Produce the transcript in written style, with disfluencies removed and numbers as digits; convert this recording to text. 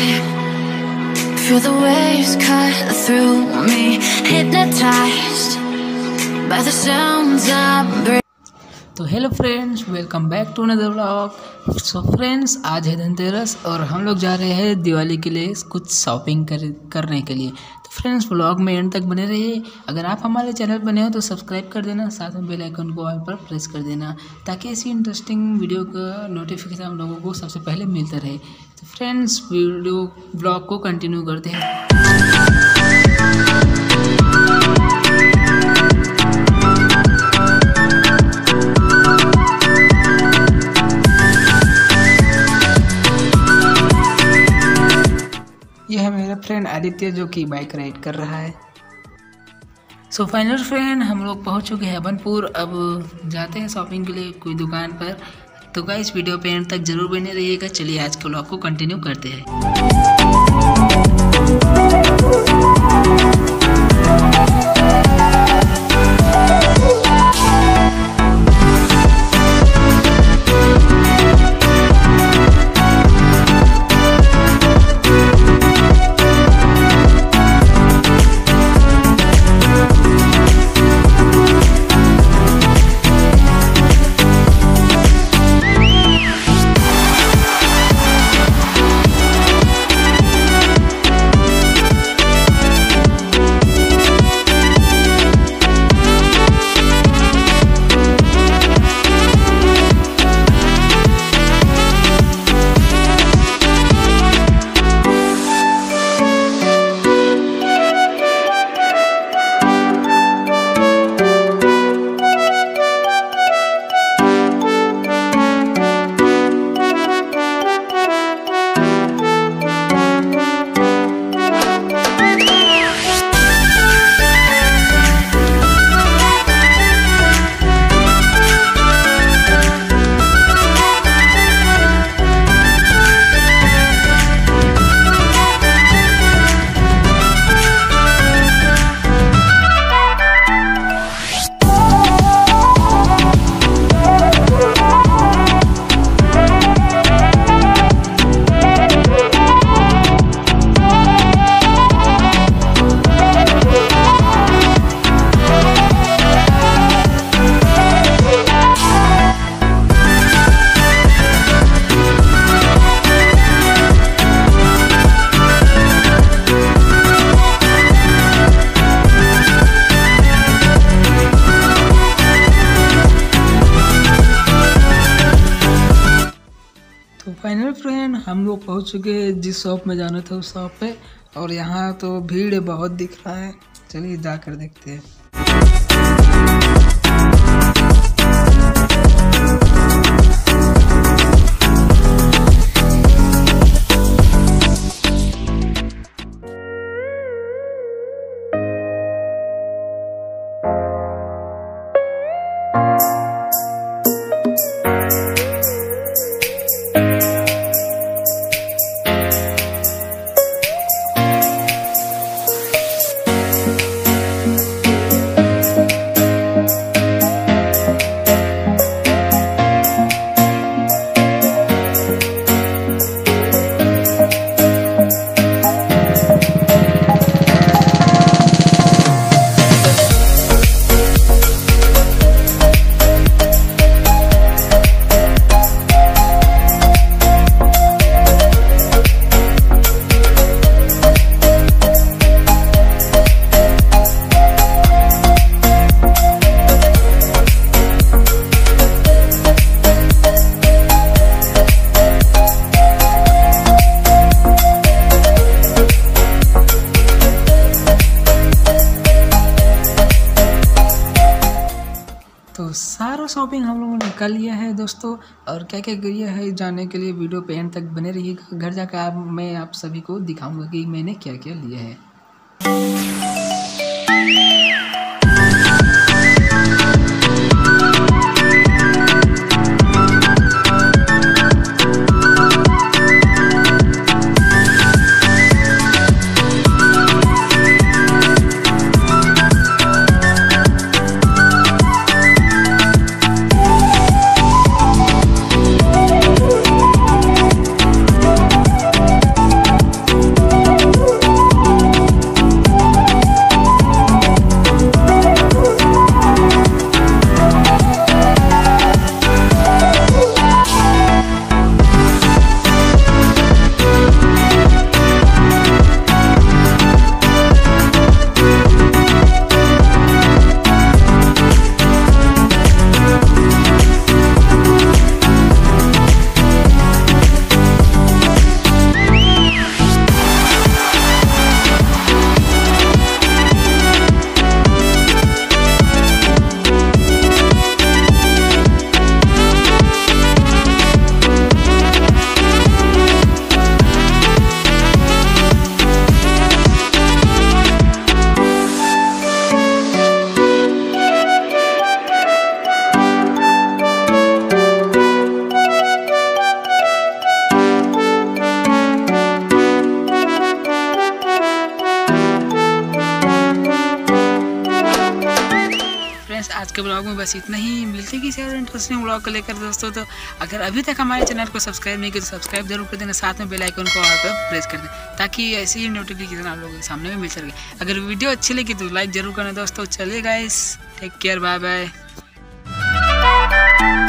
Feel the waves cut through me, hypnotized by the sounds I'm breathing. तो hello friends, welcome back to another vlog. So friends, आज है धनतेरस और हम लोग जा रहे हैं दिवाली के लिए कुछ शॉपिंग करने के लिए। तो फ्रेंड्स, व्लॉग में एंड तक बने रहिए। अगर आप हमारे चैनल बने हो तो सब्सक्राइब कर देना, साथ में बेल आइकन को ऑल पर प्रेस कर देना ताकि ऐसी इंटरेस्टिंग वीडियो का नोटिफिकेशन हम लोगों को सबसे पहले मिलता रहे। तो फ्रेंड्स, वीडियो ब्लॉग को कंटिन्यू करते हैं। फ्रेंड आदित्य जो कि बाइक राइड कर रहा है। सो फाइनल फ्रेंड, हम लोग पहुंच चुके हैं अभनपुर। अब जाते हैं शॉपिंग के लिए कोई दुकान पर। तो गाइस, वीडियो पे एंड तक जरूर बने रहिएगा। चलिए आज के व्लॉग को कंटिन्यू करते हैं। फाइनल फ्रेंड, हम लोग पहुंच चुके हैं जिस शॉप में जाना था उस शॉप पे, और यहाँ तो भीड़ बहुत दिख रहा है। चलिए जाकर देखते हैं। तो सारा शॉपिंग हम लोगों ने कर लिया है दोस्तों, और क्या क्या किया है जाने के लिए वीडियो पे एंड तक बने रहिएगा। घर जाकर मैं आप सभी को दिखाऊंगा कि मैंने क्या क्या लिया है। फ्रेंड्स आज के ब्लॉग में बस इतना ही। मिलते हैं किसी और इंटरेस्टिंग ब्लॉग को लेकर दोस्तों। तो अगर अभी तक हमारे चैनल को सब्सक्राइब नहीं किया तो सब्सक्राइब जरूर कर देना, साथ में बेल आइकन को और पर प्रेस कर दें ताकि ऐसी ही नोटिफिकेशन आप लोगों के सामने में मिल सके। अगर वीडियो अच्छी लगी तो लाइक जरूर करना दोस्तों। चलिए guys, take care, bye bye.